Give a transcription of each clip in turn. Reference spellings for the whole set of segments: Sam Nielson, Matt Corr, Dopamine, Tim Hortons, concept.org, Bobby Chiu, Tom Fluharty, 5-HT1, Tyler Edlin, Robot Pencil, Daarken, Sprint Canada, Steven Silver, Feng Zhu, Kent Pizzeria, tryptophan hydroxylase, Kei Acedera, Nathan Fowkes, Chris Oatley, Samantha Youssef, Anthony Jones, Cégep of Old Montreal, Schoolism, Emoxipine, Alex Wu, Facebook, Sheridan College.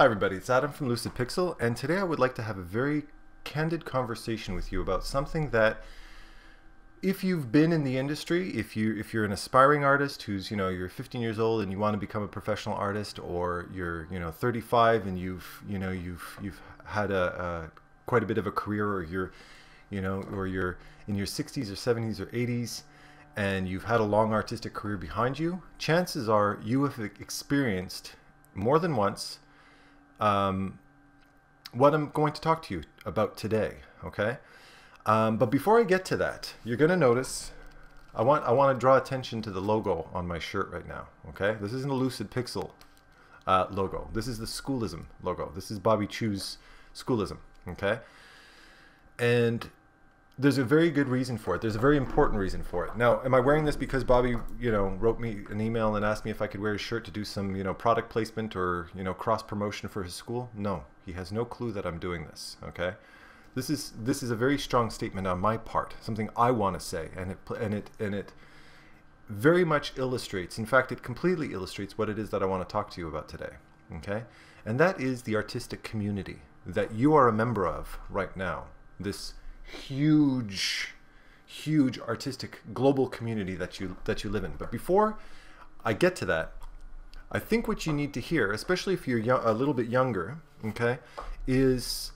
Hi everybody, it's Adam from LucidPixul, and today I would like to have a very candid conversation with you about something that, if you've been in the industry, if you're an aspiring artist who's, you're 15 years old and you want to become a professional artist, or you're, 35 and you've had a quite a bit of a career, or you're, or you're in your 60s or 70s or 80s and you've had a long artistic career behind you, chances are you have experienced more than once what I'm going to talk to you about today, okay? But before I get to that, you're going to notice I want to draw attention to the logo on my shirt right now, okay? This isn't a LucidPixul logo. This is the Schoolism logo. This is Bobby Chiu's Schoolism, okay? And there's a very good reason for it. There's a very important reason for it. Now, am I wearing this because Bobby, wrote me an email and asked me if I could wear his shirt to do some, product placement or, cross promotion for his school? No, he has no clue that I'm doing this. Okay, this is a very strong statement on my part, something I want to say, and it very much illustrates. In fact, it completely illustrates what it is that I want to talk to you about today. Okay, and that is the artistic community that you are a member of right now. This huge artistic global community that you live in. But before I get to that, I think what you need to hear, especially if you're young, a little bit younger, okay, is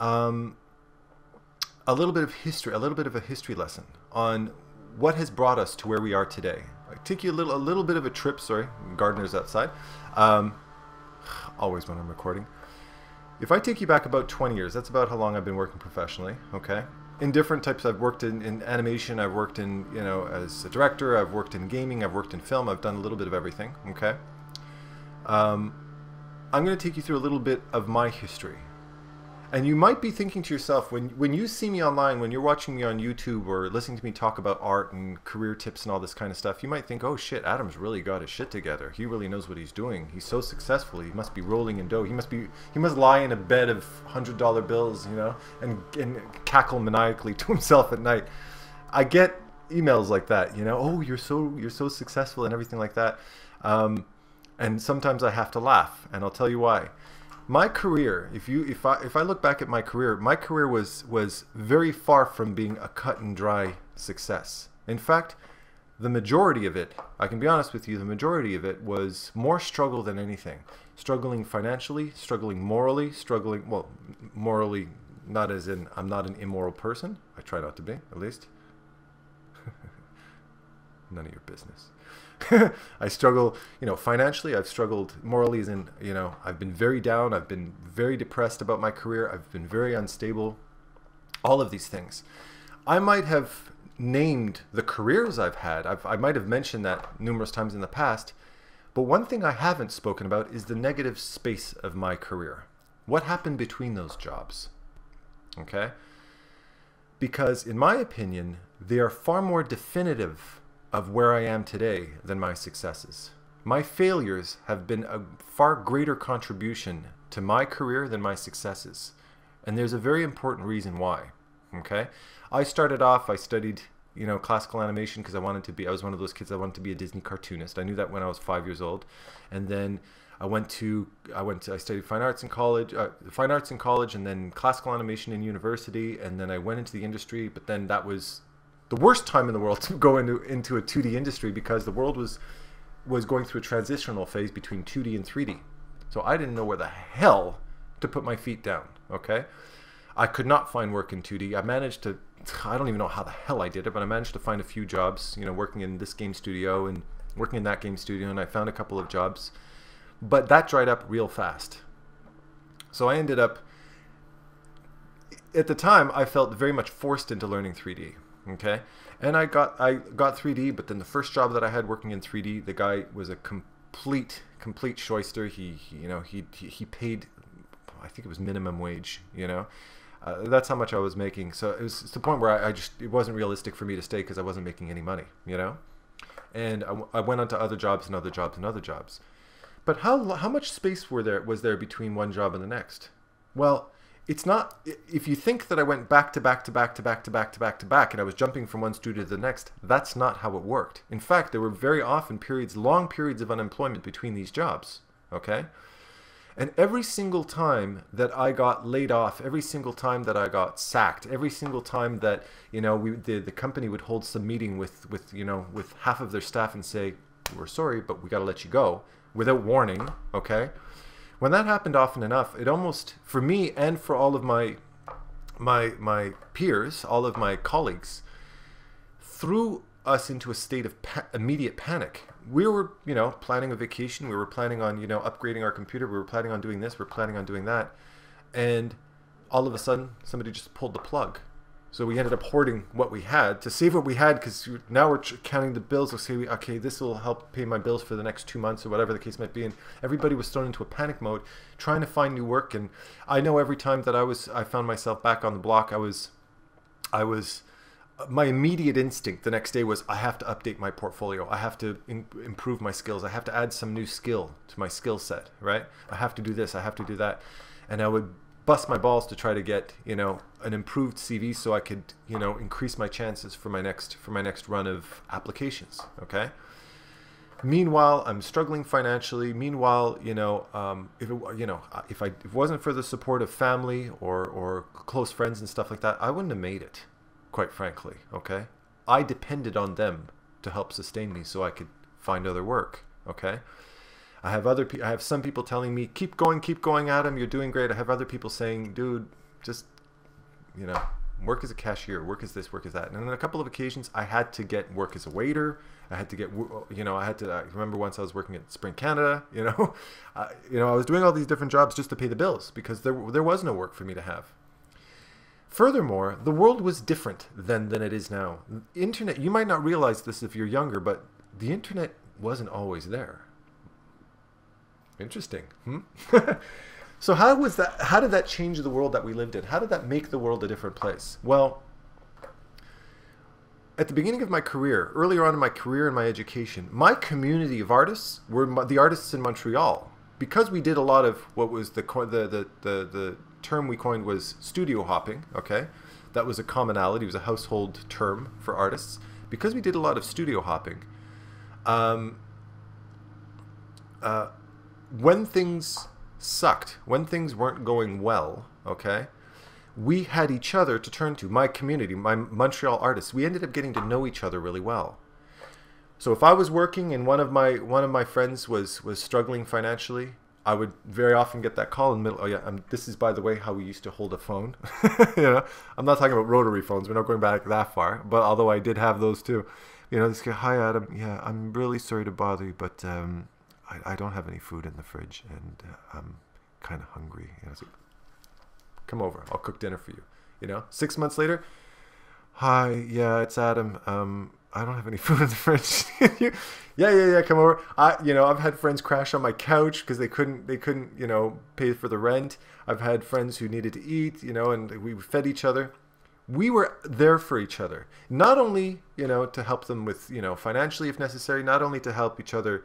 a little bit of history, a little bit of a history lesson on what has brought us to where we are today. I take you a little bit of a trip. Sorry, gardeners outside. Always when I'm recording. If I take you back about 20 years, that's about how long I've been working professionally, okay? In different types, I've worked in animation, I've worked in, as a director, I've worked in gaming, I've worked in film, I've done a little bit of everything, okay? I'm going to take you through a little bit of my history. And you might be thinking to yourself, when you see me online, when you're watching me on YouTube or listening to me talk about art and career tips and all this kind of stuff, you might think, oh shit, Adam's really got his shit together. He really knows what he's doing. He's so successful. He must be rolling in dough. He must lie in a bed of $100 bills, and cackle maniacally to himself at night. I get emails like that, oh, you're so successful and everything like that. And sometimes I have to laugh, and I'll tell you why. My career, if I look back at my career was very far from being a cut and dry success. In fact, the majority of it, I can be honest with you, the majority of it was more struggle than anything. Struggling financially, struggling morally, struggling, well, morally not as in I'm not an immoral person. I try not to be, at least. None of your business. I struggle, financially. I've struggled morally as in, I've been very down. I've been very depressed about my career. I've been very unstable. All of these things. I might have named the careers I've had. I might have mentioned that numerous times in the past. But one thing I haven't spoken about is the negative space of my career. What happened between those jobs? Okay? Because in my opinion, they are far more definitive of where I am today than my successes. My failures have been a far greater contribution to my career than my successes. And there's a very important reason why, okay? I started off, I studied, classical animation because I was one of those kids that wanted to be a Disney cartoonist. I knew that when I was 5 years old. And then I studied fine arts in college, and then classical animation in university, and then I went into the industry, but then that was the worst time in the world to go into a 2D industry because the world was going through a transitional phase between 2D and 3D. So I didn't know where the hell to put my feet down, okay? I could not find work in 2D. I don't even know how the hell I did it, but I managed to find a few jobs, working in this game studio and working in that game studio, and I found a couple of jobs. But that dried up real fast. So I ended up, at the time, I felt very much forced into learning 3D. Okay, and I got 3D, but then the first job that I had working in 3D, the guy was a complete shyster. He paid, I think it was minimum wage. That's how much I was making. So it was to the point where it wasn't realistic for me to stay because I wasn't making any money. And I went on to other jobs and other jobs and other jobs. But how much space was there between one job and the next? Well, it's not, if you think that I went back to back to back to back to back to back to back and I was jumping from one studio to the next, that's not how it worked. In fact, there were very often long periods of unemployment between these jobs, okay? And every single time that I got laid off, every single time that I got sacked, every single time that, you know, the company would hold some meeting with half of their staff and say, we're sorry, but we got to let you go without warning, okay? When that happened often enough, it almost, for me and for all of my peers, all of my colleagues, threw us into a state of immediate panic. We were, you know, planning a vacation. We were planning on, you know, upgrading our computer. We were planning on doing this. We were planning on doing that. And all of a sudden, somebody just pulled the plug. So we ended up hoarding what we had to save what we had, because now we're counting the bills. We'll say, okay, this will help pay my bills for the next 2 months or whatever the case might be. And everybody was thrown into a panic mode, trying to find new work. And I know every time that I found myself back on the block, my immediate instinct the next day was, I have to update my portfolio. I have to improve my skills. I have to add some new skill to my skill set, right? I have to do this. I have to do that. And I would bust my balls to try to get, you know, an improved CV so I could, you know, increase my chances for my next run of applications, okay? Meanwhile, I'm struggling financially. Meanwhile, you know, if it wasn't for the support of family or close friends and stuff like that, I wouldn't have made it, quite frankly, okay? I depended on them to help sustain me so I could find other work, okay? I have some people telling me, keep going, Adam, you're doing great. I have other people saying, dude, just, you know, work as a cashier, work as this, work as that. And on a couple of occasions, I had to get work as a waiter. I had to get, you know, I remember once I was working at Sprint Canada, I was doing all these different jobs just to pay the bills, because there was no work for me to have. Furthermore, the world was different then than it is now. Internet, you might not realize this if you're younger, but the internet wasn't always there. Interesting. So how did that change the world that we lived in? How did that make the world a different place? Well, at the beginning of my career, earlier on in my career and my education, my community of artists were the artists in Montreal, because we did a lot of what was the term we coined was studio hopping, okay? That was a commonality, it was a household term for artists. Because we did a lot of studio hopping, when things sucked, when things weren't going well, okay, we had each other to turn to. My community, my Montreal artists, we ended up getting to know each other really well. So if I was working and one of my friends was struggling financially, I would very often get that call in the middle. Oh yeah, this is, by the way, how we used to hold a phone. You know, I'm not talking about rotary phones. We're not going back that far. But although I did have those too, you know, this guy, hi Adam, yeah, I'm really sorry to bother you, but I don't have any food in the fridge, and I'm kind of hungry. You know, so come over. I'll cook dinner for you. You know, 6 months later, hi, yeah, it's Adam. I don't have any food in the fridge. yeah, come over. I've had friends crash on my couch because they couldn't, you know, pay for the rent. I've had friends who needed to eat, you know, and we fed each other. We were there for each other, not only, you know, to help them with, you know, financially if necessary, not only to help each other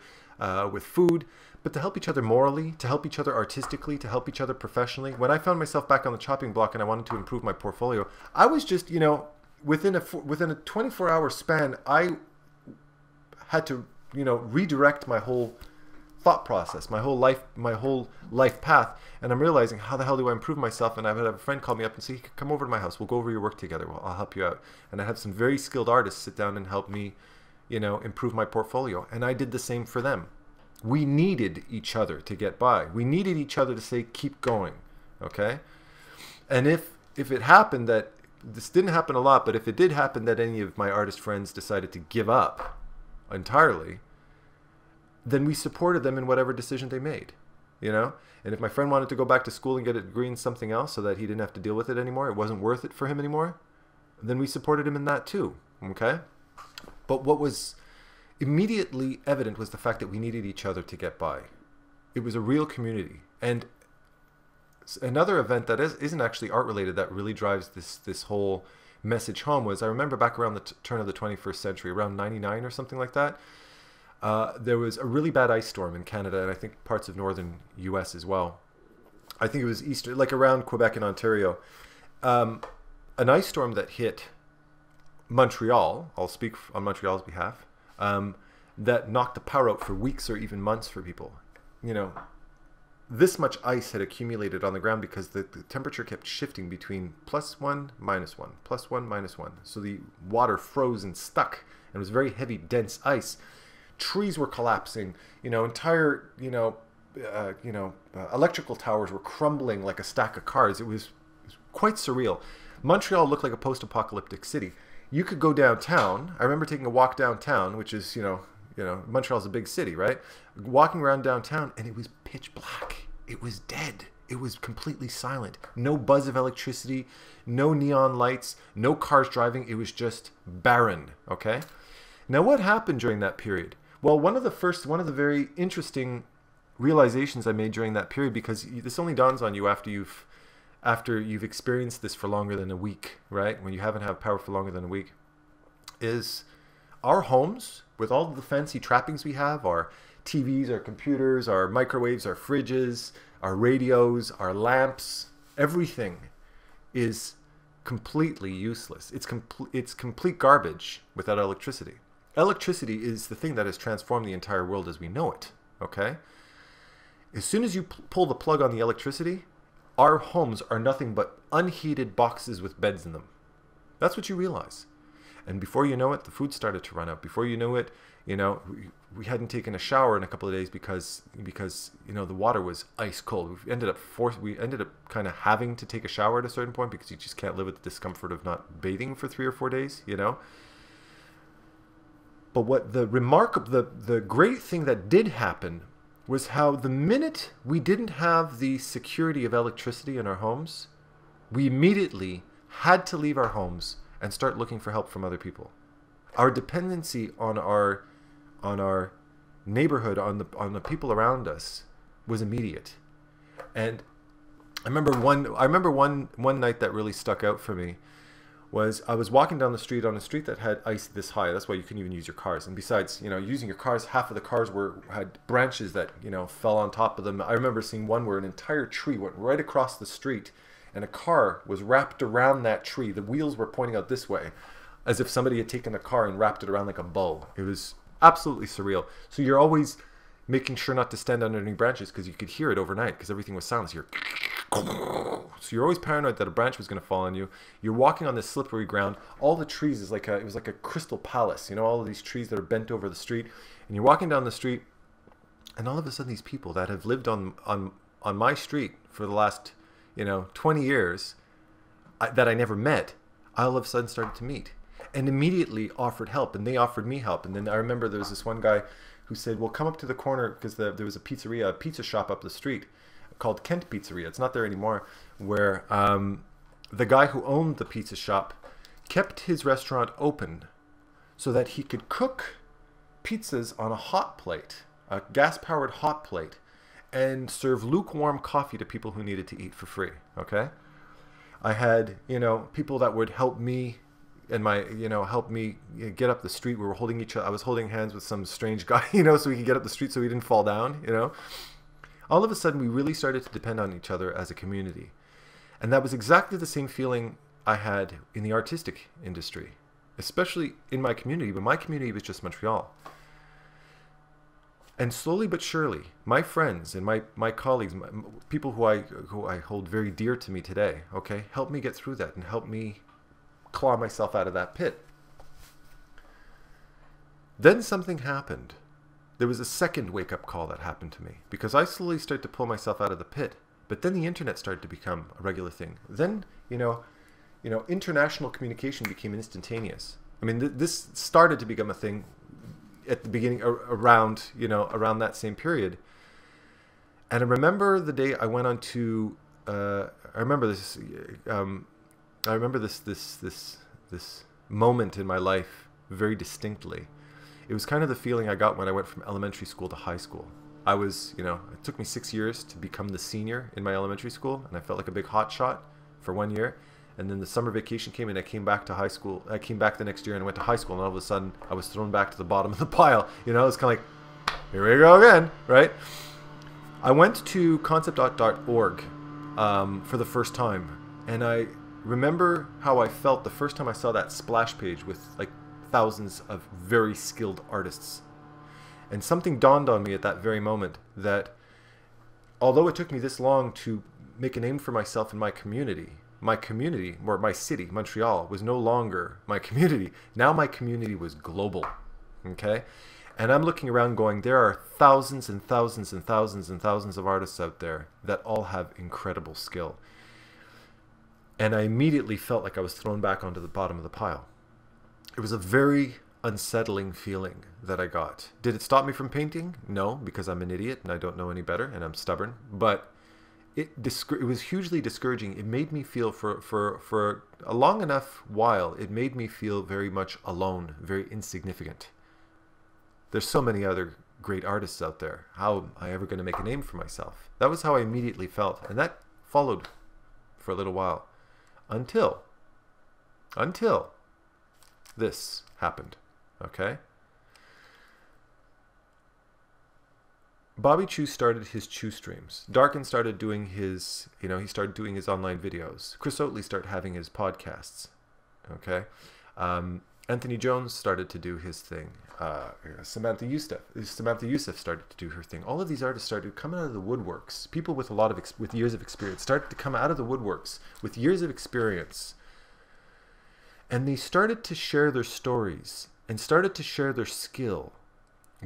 with food, but to help each other morally, to help each other artistically, to help each other professionally. When I found myself back on the chopping block and I wanted to improve my portfolio, I was just, you know, within a 24-hour span, I had to, you know, redirect my whole thought process, my whole life path, and I'm realizing, how the hell do I improve myself? And I would have a friend call me up and say, come over to my house, we'll go over your work together, I'll help you out. And I had some very skilled artists sit down and help me, you know, improve my portfolio, and I did the same for them. We needed each other to get by. We needed each other to say, keep going, okay? And if it happened that this didn't happen a lot, but if it did happen that any of my artist friends decided to give up entirely, then we supported them in whatever decision they made, you know? And if my friend wanted to go back to school and get a degree in something else so that he didn't have to deal with it anymore, it wasn't worth it for him anymore, then we supported him in that too, okay? But what was immediately evident was the fact that we needed each other to get by. It was a real community. And another event that isn't actually art-related that really drives this whole message home was, I remember back around the turn of the 21st century, around 99 or something like that, there was a really bad ice storm in Canada, and I think parts of northern U.S. as well. I think it was Easter, like around Quebec and Ontario. An ice storm that hit Montreal, I'll speak on Montreal's behalf, that knocked the power out for weeks or even months for people. You know, this much ice had accumulated on the ground because the temperature kept shifting between +1, -1, +1, -1. So the water froze and stuck, and it was very heavy, dense ice. Trees were collapsing, entire, electrical towers were crumbling like a stack of cards. It was quite surreal. Montreal looked like a post-apocalyptic city. You could go downtown. I remember taking a walk downtown, which is, Montreal's a big city, right? Walking around downtown, and it was pitch black. It was dead. It was completely silent. No buzz of electricity, no neon lights, no cars driving. It was just barren, okay? Now, what happened during that period? Well, one of the very interesting realizations I made during that period, because this only dawns on you after you've experienced this for longer than a week, right? When you haven't had power for longer than a week, is our homes, with all the fancy trappings we have, our TVs, our computers, our microwaves, our fridges, our radios, our lamps, everything is completely useless. It's complete garbage without electricity. Electricity is the thing that has transformed the entire world as we know it, okay? As soon as you pull the plug on the electricity, our homes are nothing but unheated boxes with beds in them. That's what you realize. And before you know it, the food started to run out. Before you know it, we hadn't taken a shower in a couple of days because the water was ice cold. We ended up kind of having to take a shower at a certain point because you just can't live with the discomfort of not bathing for 3 or 4 days, But what the great thing that did happen was how the minute we didn't have the security of electricity in our homes, we immediately had to leave our homes and start looking for help from other people. Our dependency on our neighborhood, on the people around us, was immediate. And I remember one night that really stuck out for me was I was walking down the street on a street that had ice this high. That's why you couldn't even use your cars. And besides, using your cars, half of the cars had branches that, fell on top of them. I remember seeing one where an entire tree went right across the street, and a car was wrapped around that tree. The wheels were pointing out this way, as if somebody had taken a car and wrapped it around like a bow. It was absolutely surreal. So you're always making sure not to stand under any branches because you could hear it overnight because everything was silent. So you're always paranoid that a branch was going to fall on you. You're walking on this slippery ground. All the trees it was like a crystal palace, all of these trees that are bent over the street. And you're walking down the street, and all of a sudden these people that have lived on my street for the last 20 years that I never met, I all of a sudden started to meet and immediately offered help, and they offered me help. And then I remember there was this one guy who said, well, come up to the corner, because there was a pizza shop up the street called Kent Pizzeria. It's not there anymore, where the guy who owned the pizza shop kept his restaurant open so that he could cook pizzas on a hot plate, a gas-powered hot plate, and serve lukewarm coffee to people who needed to eat for free, okay? I had, people that would help me and get up the street. We were I was holding hands with some strange guy, so we could get up the street so we didn't fall down, All of a sudden, we really started to depend on each other as a community. And that was exactly the same feeling I had in the artistic industry, especially in my community, but my community was just Montreal. And slowly but surely, my friends and my colleagues, people who I hold very dear to me today, okay, helped me get through that and helped me claw myself out of that pit. Then something happened. There was a second wake-up call that happened to me because I slowly started to pull myself out of the pit. But then the internet started to become a regular thing. Then, international communication became instantaneous. I mean, this started to become a thing at the beginning around that same period. And I remember the day I went on to I remember this moment in my life very distinctly. It was kind of the feeling I got when I went from elementary school to high school. I was, it took me 6 years to become the senior in my elementary school, and I felt like a big hotshot for 1 year. And then the summer vacation came, and I came back to high school. I came back the next year and went to high school, and all of a sudden, I was thrown back to the bottom of the pile. It's kind of like, here we go again, right? I went to concept.org for the first time, and I remember how I felt the first time I saw that splash page with, thousands of very skilled artists. And something dawned on me at that very moment that although it took me this long to make a name for myself in my community, or my city, Montreal, was no longer my community. Now my community was global, okay? And I'm looking around going, there are thousands and thousands and thousands and thousands of artists out there that all have incredible skill. And I immediately felt like I was thrown back onto the bottom of the pile. It was a very unsettling feeling that I got. Did it stop me from painting? No, because I'm an idiot and I don't know any better and I'm stubborn. But it was hugely discouraging. It made me feel, for a long enough while, it made me feel very much alone, very insignificant. There's so many other great artists out there. How am I ever going to make a name for myself? That was how I immediately felt. And that followed for a little while. Until this happened, okay? Bobby Chiu started his Chiu streams. Daarken started doing his, he started doing his online videos. Chris Oatley started having his podcasts, okay? Anthony Jones started to do his thing. Samantha Youssef started to do her thing. All of these artists started coming out of the woodworks. People with a lot of years of experience started to come out of the woodworks with years of experience, and they started to share their stories and started to share their skill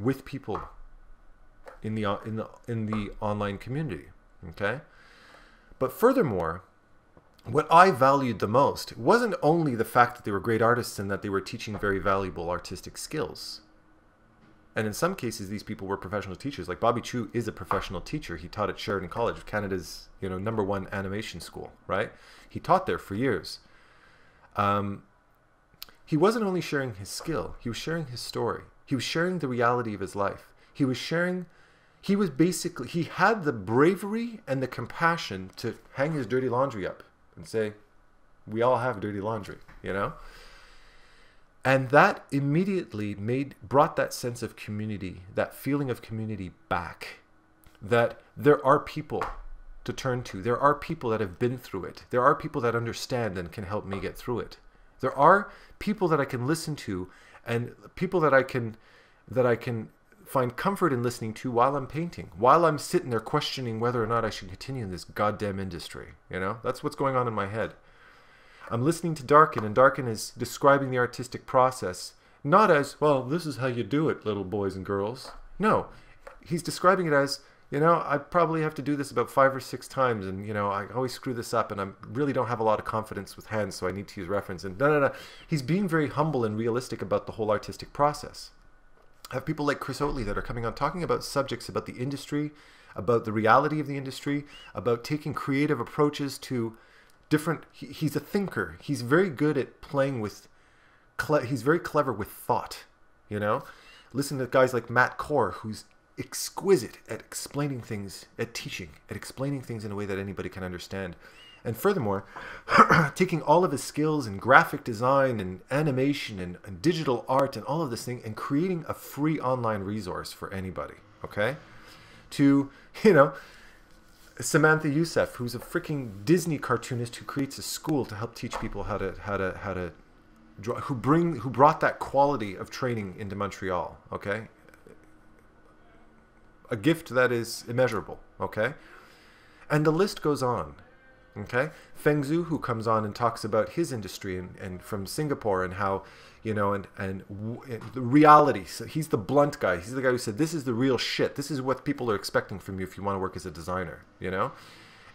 with people in the online community. Okay, but furthermore, what I valued the most wasn't only the fact that they were great artists and that they were teaching very valuable artistic skills. And in some cases, these people were professional teachers. Like Bobby Chiu is a professional teacher. He taught at Sheridan College, Canada's #1 animation school, right? He taught there for years. He wasn't only sharing his skill. He was sharing his story. He was sharing the reality of his life. He was sharing... He had the bravery and the compassion to hang his dirty laundry up and say, we all have dirty laundry, And that immediately brought that sense of community, that feeling of community back. That there are people to turn to. There are people that have been through it. There are people that understand and can help me get through it. There are people that I can listen to and people that I can find comfort in listening to while I'm painting, while I'm sitting there questioning whether or not I should continue in this goddamn industry, That's what's going on in my head. I'm listening to Daarken, and Daarken is describing the artistic process, not as, well, this is how you do it, little boys and girls. No, he's describing it as, I probably have to do this about 5 or 6 times, and, I always screw this up, and I really don't have a lot of confidence with hands, so I need to use reference, and no. He's being very humble and realistic about the whole artistic process. I have people like Chris Oatley that are coming on talking about subjects, about the industry, about the reality of the industry, about taking creative approaches to different... He's a thinker. He's very good at playing with... He's very clever with thought, Listen to guys like Matt Corr, who's exquisite at explaining things, at teaching, at explaining things in a way that anybody can understand. And furthermore, taking all of his skills in graphic design and animation and digital art and all of this thing and creating a free online resource for anybody, okay? To, Samantha Youssef, who's a freaking Disney cartoonist who creates a school to help teach people how to draw, who brought that quality of training into Montreal, okay? A gift that is immeasurable, okay? And the list goes on. Okay, Feng Zhu, who comes on and talks about his industry and from Singapore and how, and the reality. So he's the blunt guy. He's the guy who said, this is the real shit. This is what people are expecting from you if you want to work as a designer,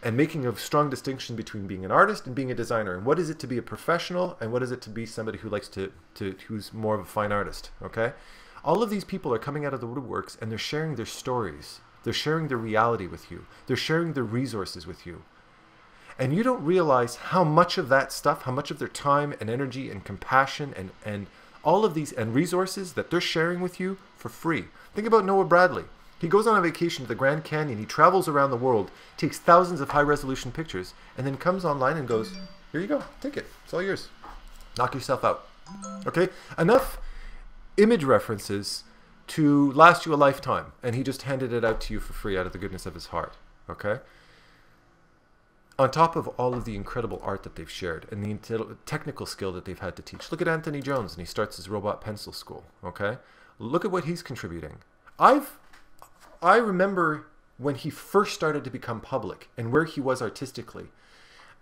And making a strong distinction between being an artist and being a designer. And what is it to be a professional and what is it to be somebody who likes who's more of a fine artist, okay? All of these people are coming out of the woodworks and they're sharing their stories. They're sharing their reality with you. They're sharing their resources with you. And you don't realize how much of that stuff, how much of their time and energy and compassion and all of these and resources that they're sharing with you for free. Think about Noah Bradley. He goes on a vacation to the Grand Canyon. He travels around the world, takes thousands of high-resolution pictures, and then comes online and goes, here you go, take it. It's all yours. Knock yourself out. Okay? Enough image references to last you a lifetime. And he just handed it out to you for free out of the goodness of his heart. Okay? On top of all of the incredible art that they've shared and the technical skill that they've had to teach. Look at Anthony Jones, and he starts his Robot Pencil school, okay? Look at what he's contributing. I remember when he first started to become public and where he was artistically.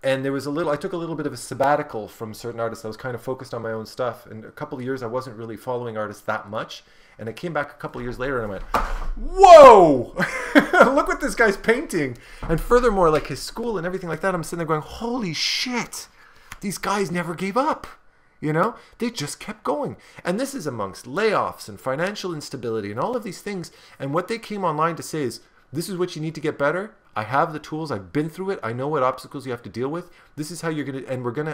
And there was I took a little bit of a sabbatical from certain artists. I was kind of focused on my own stuff. And a couple of years, I wasn't really following artists that much. And I came back a couple of years later and I went, whoa, look what this guy's painting. And furthermore, like his school and everything like that, I'm sitting there going, holy shit, these guys never gave up. You know, they just kept going. And this is amongst layoffs and financial instability and all of these things. And what they came online to say is, this is what you need to get better. I have the tools. I've been through it. I know what obstacles you have to deal with. This is how you're going to, and we're going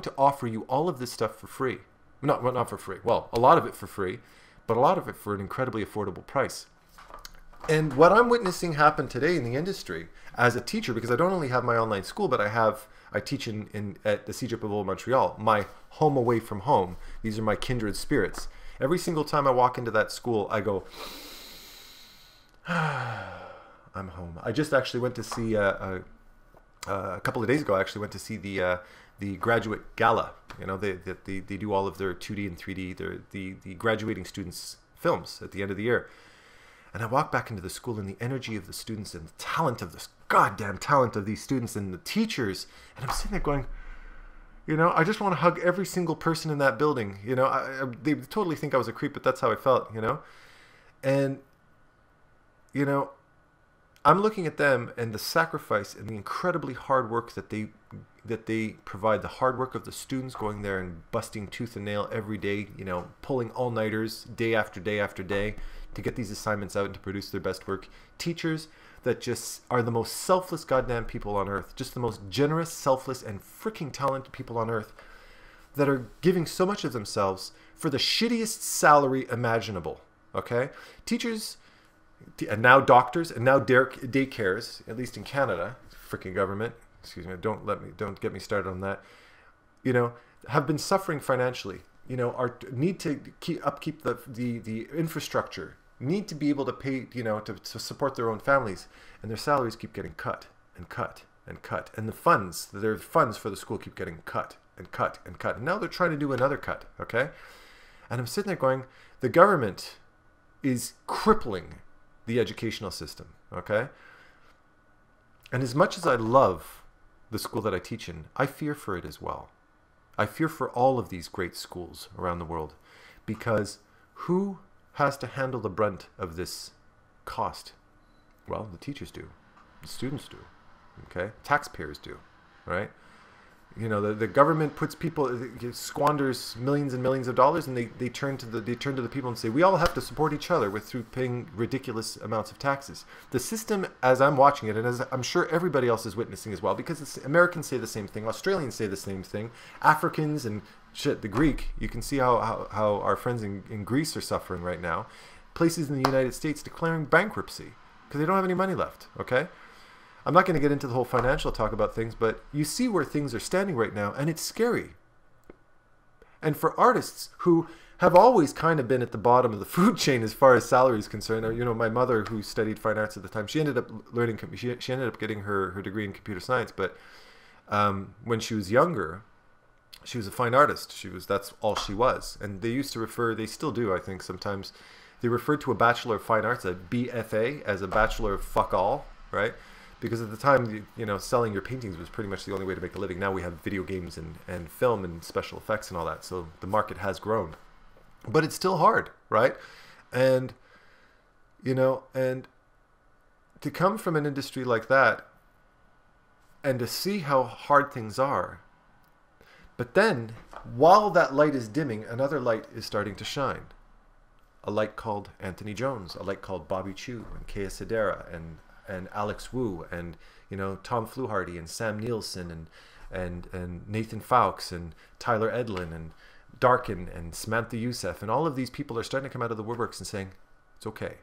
to offer you all of this stuff for free. Not for free. Well, a lot of it for free, but a lot of it for an incredibly affordable price. And what I'm witnessing happen today in the industry as a teacher, because I don't only have my online school, but I teach at the Cégep of Old Montreal, my home away from home. These are my kindred spirits. Every single time I walk into that school, I go, I'm home. I just actually went to see, a couple of days ago, I actually went to see the graduate gala. You know, they do all of their 2D and 3D, the graduating students' films at the end of the year. And I walked back into the school and the energy of the students and the talent of this goddamn talent of these students and the teachers. And I'm sitting there going, you know, I just want to hug every single person in that building. You know, they totally think I was a creep, but that's how I felt, you know. And, you know, I'm looking at them and the sacrifice and the incredibly hard work that they provide, the hard work of the students going there and busting tooth and nail every day, you know, pulling all-nighters day after day after day to get these assignments out and to produce their best work. Teachers that just are the most selfless goddamn people on earth, just the most generous, selfless, and freaking talented people on earth that are giving so much of themselves for the shittiest salary imaginable, okay? Teachers, and now doctors, and now daycares, at least in Canada, freaking government, excuse me, don't get me started on that, you know, have been suffering financially, you know, need to upkeep the infrastructure, need to be able to pay, you know, to support their own families, and their salaries keep getting cut and cut and cut, and their funds for the school keep getting cut and cut and cut, and now they're trying to do another cut, okay? And I'm sitting there going, the government is crippling the educational system, okay? And as much as I love the school that I teach in, I fear for it as well. I fear for all of these great schools around the world, because who has to handle the brunt of this cost? Well, the teachers do, the students do, okay? Taxpayers do, right? You know, the government puts people, squanders millions and millions of dollars, and they turn to the people and say, we all have to support each other through paying ridiculous amounts of taxes. The system, as I'm watching it, and as I'm sure everybody else is witnessing as well, because Americans say the same thing, Australians say the same thing, Africans and shit, the Greek, you can see how our friends in Greece are suffering right now. Places in the United States declaring bankruptcy because they don't have any money left, okay? I'm not going to get into the whole financial talk about things, but you see where things are standing right now, and it's scary. And for artists who have always kind of been at the bottom of the food chain as far as salary is concerned, you know, my mother, who studied fine arts at the time, she ended up getting her degree in computer science, but when she was younger, she was a fine artist. That's all she was. And they used to refer, they still do, I think, sometimes, they referred to a Bachelor of Fine Arts, a BFA, as a Bachelor of Fuck All, right? Because at the time, you know, selling your paintings was pretty much the only way to make a living. Now we have video games and film and special effects and all that. So the market has grown. But it's still hard, right? And, you know, and to come from an industry like that and to see how hard things are. But then, while that light is dimming, another light is starting to shine. A light called Anthony Jones, a light called Bobby Chiu and Kei Acedera and Alex Wu and, you know, Tom Fluharty and Sam Nielson and Nathan Fowkes and Tyler Edlin and Daarken and Samantha Youssef, and all of these people are starting to come out of the woodworks and saying, it's okay.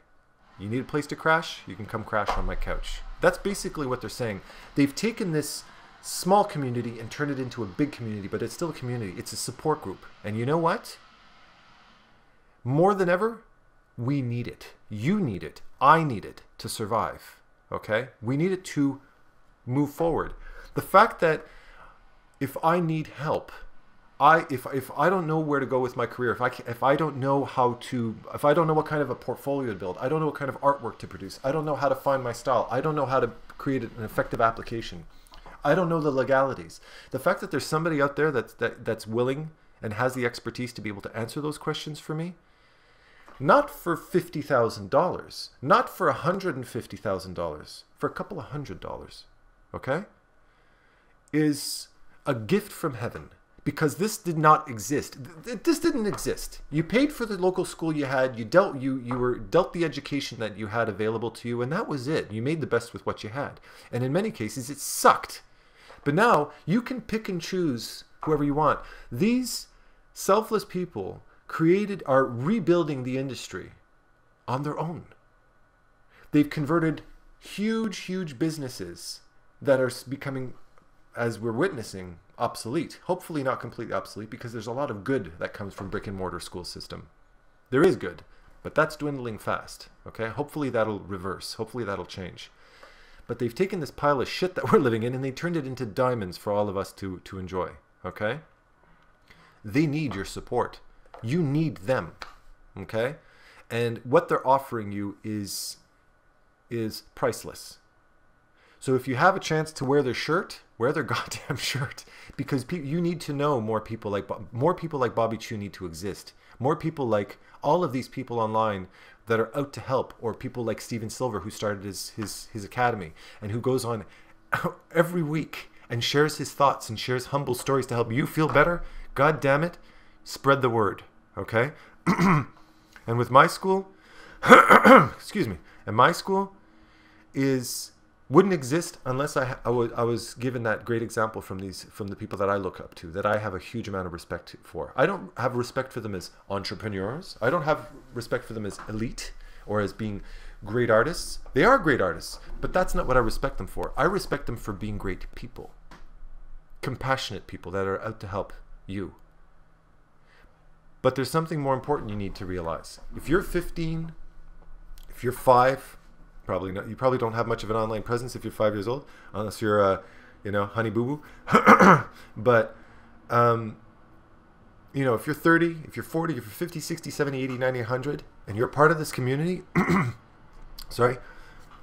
You need a place to crash? You can come crash on my couch. That's basically what they're saying. They've taken this small community and turned it into a big community, but it's still a community. It's a support group. And you know what? More than ever, we need it. You need it. I need it to survive. Okay? We need it to move forward. The fact that if I need help, If I don't know where to go with my career, if I don't know how to, if I don't know what kind of a portfolio to build, I don't know what kind of artwork to produce, I don't know how to find my style, I don't know how to create an effective application, I don't know the legalities. The fact that there's somebody out there that's willing and has the expertise to be able to answer those questions for me, not for $50,000, not for $150,000, for a couple of $100, okay, is a gift from heaven. Because this did not exist. This didn't exist. You paid for the local school you had. You were dealt the education that you had available to you, and that was it. You made the best with what you had. And in many cases, it sucked. But now, you can pick and choose whoever you want. These selfless people are rebuilding the industry on their own. They've converted huge, huge businesses that are becoming, as we're witnessing, obsolete. Hopefully not completely obsolete, because there's a lot of good that comes from brick and mortar school system. There is good, but that's dwindling fast. Okay, hopefully that'll reverse. Hopefully that'll change. But they've taken this pile of shit that we're living in and they turned it into diamonds for all of us to enjoy. Okay? They need your support. You need them. Okay? And what they're offering you is priceless. So if you have a chance to wear their shirt, wear their goddamn shirt, because you need to know more people like Bobby Chiu need to exist. More people like all of these people online that are out to help, or people like Steven Silver, who started his academy and who goes on every week and shares his thoughts and shares humble stories to help you feel better. God damn it, spread the word, okay? And with my school, excuse me, and my school wouldn't exist unless I was given that great example from the people that I look up to, that I have a huge amount of respect for. I don't have respect for them as entrepreneurs. I don't have respect for them as elite or as being great artists. They are great artists, but that's not what I respect them for. I respect them for being great people, compassionate people that are out to help you. But there's something more important you need to realize. If you're 15, if you're 5, probably not. You probably don't have much of an online presence if you're 5 years old, unless you're, you know, honey boo boo. But, you know, if you're 30, if you're 40, if you're 50, 60, 70, 80, 90, 100, and you're part of this community, sorry,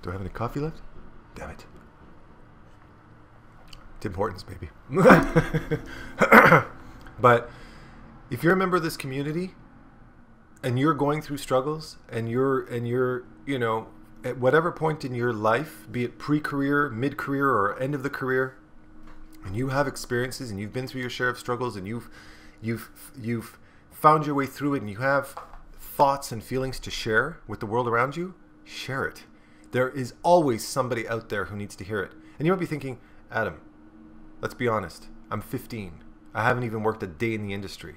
do I have any coffee left? Damn it. Tim Hortons, baby. But if you're a member of this community and you're going through struggles and you're, you know, at whatever point in your life, be it pre-career, mid-career, or end of the career, and you have experiences and you've been through your share of struggles and you've found your way through it and you have thoughts and feelings to share with the world around you, share it. There is always somebody out there who needs to hear it. And you might be thinking, Adam, let's be honest, I'm 15. I haven't even worked a day in the industry.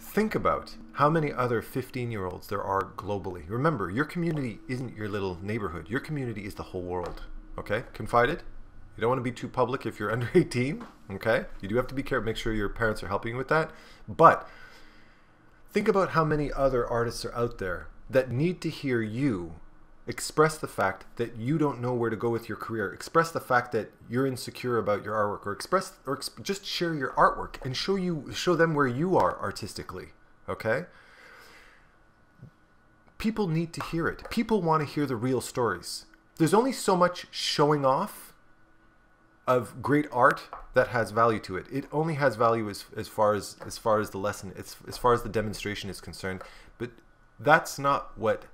Think about how many other 15-year-olds there are globally. Remember, your community isn't your little neighborhood. Your community is the whole world, okay? Confide it. You don't want to be too public if you're under 18, okay? You do have to be careful. Make sure your parents are helping you with that. But think about how many other artists are out there that need to hear you express the fact that you don't know where to go with your career. Express the fact that you're insecure about your artwork, or just share your artwork and show them where you are artistically. Okay? People need to hear it. People want to hear the real stories. There's only so much showing off of great art that has value to it. It only has value as far as the lesson, as far as the demonstration is concerned. But that's not what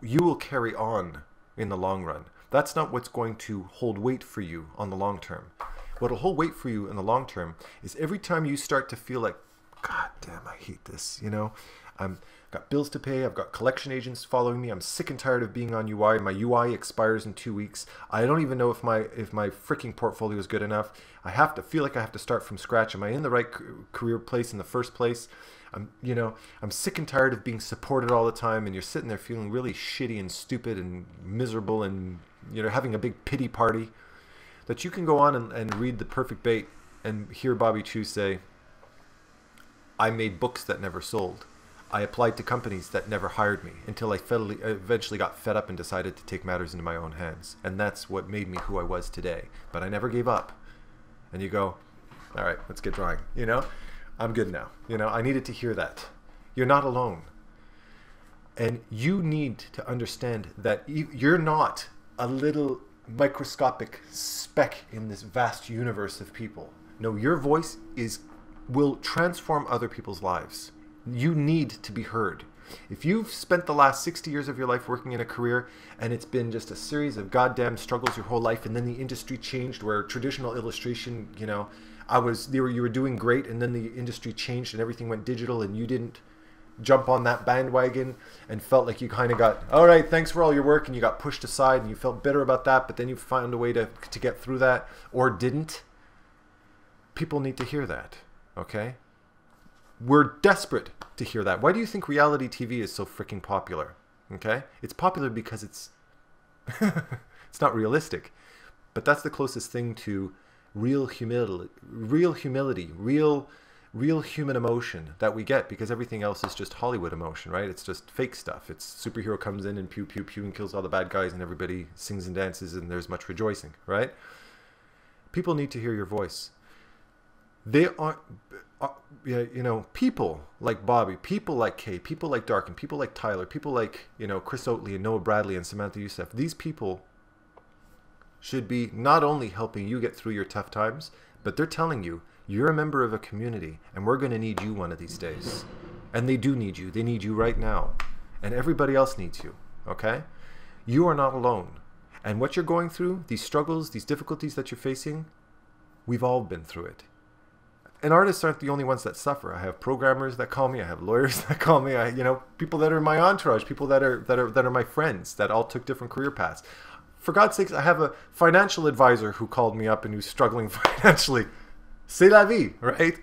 you will carry on in the long run. That's not what's going to hold weight for you on the long term. What'll hold weight for you in the long term is every time you start to feel like, God damn, I hate this, you know? I've got bills to pay, I've got collection agents following me, I'm sick and tired of being on UI, my UI expires in 2 weeks, I don't even know if my freaking portfolio is good enough, I have to feel like I have to start from scratch, am I in the right career place in the first place? You know, I'm sick and tired of being supported all the time, and you're sitting there feeling really shitty and stupid and miserable and, you know, having a big pity party, that you can go on and read The Perfect Bait and hear Bobby Chiu say, I made books that never sold. I applied to companies that never hired me until I eventually got fed up and decided to take matters into my own hands. And that's what made me who I was today. But I never gave up. And you go, all right, let's get drawing. You know, I'm good now. You know, I needed to hear that. You're not alone. And you need to understand that you're not a little microscopic speck in this vast universe of people. No, your voice will transform other people's lives. You need to be heard. If you've spent the last 60 years of your life working in a career and it's been just a series of goddamn struggles your whole life, and then the industry changed where traditional illustration, you know, you were doing great, and then the industry changed and everything went digital and you didn't jump on that bandwagon and felt like you kind of got, all right, thanks for all your work, and you got pushed aside and you felt bitter about that, but then you found a way to get through that or didn't. People need to hear that, okay? We're desperate to hear that. Why do you think reality TV is so freaking popular? Okay? It's popular because it's it's not realistic. But that's the closest thing to real human emotion that we get, because everything else is just Hollywood emotion, right? It's just fake stuff. It's superhero comes in and pew pew pew and kills all the bad guys and everybody sings and dances and there's much rejoicing, right? People need to hear your voice. They are, you know, people like Bobby, people like Kei, people like Daarken, people like Tyler, people like, you know, Chris Oatley and Noah Bradley and Samantha Youssef. These people should be not only helping you get through your tough times, but they're telling you, you're a member of a community, and we're going to need you one of these days. And they do need you. They need you right now. And everybody else needs you, okay? You are not alone. And what you're going through, these struggles, these difficulties that you're facing, we've all been through it. And artists aren't the only ones that suffer. I have programmers that call me. I have lawyers that call me. You know, people that are in my entourage, people that are my friends that all took different career paths. For God's sakes, I have a financial advisor who called me up and who's struggling financially. C'est la vie, right?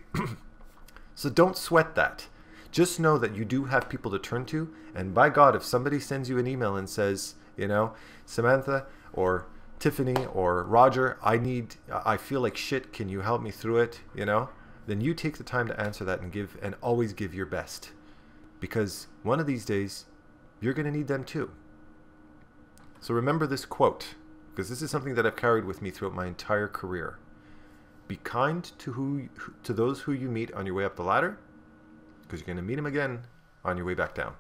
So don't sweat that. Just know that you do have people to turn to. And by God, if somebody sends you an email and says, you know, Samantha or Tiffany or Roger, I feel like shit, can you help me through it? You know, then you take the time to answer that and always give your best. Because one of these days, you're going to need them too. So remember this quote, because this is something that I've carried with me throughout my entire career. Be kind to those who you meet on your way up the ladder, because you're going to meet them again on your way back down.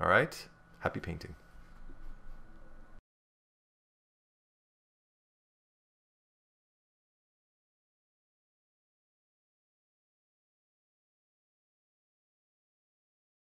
All right? Happy painting.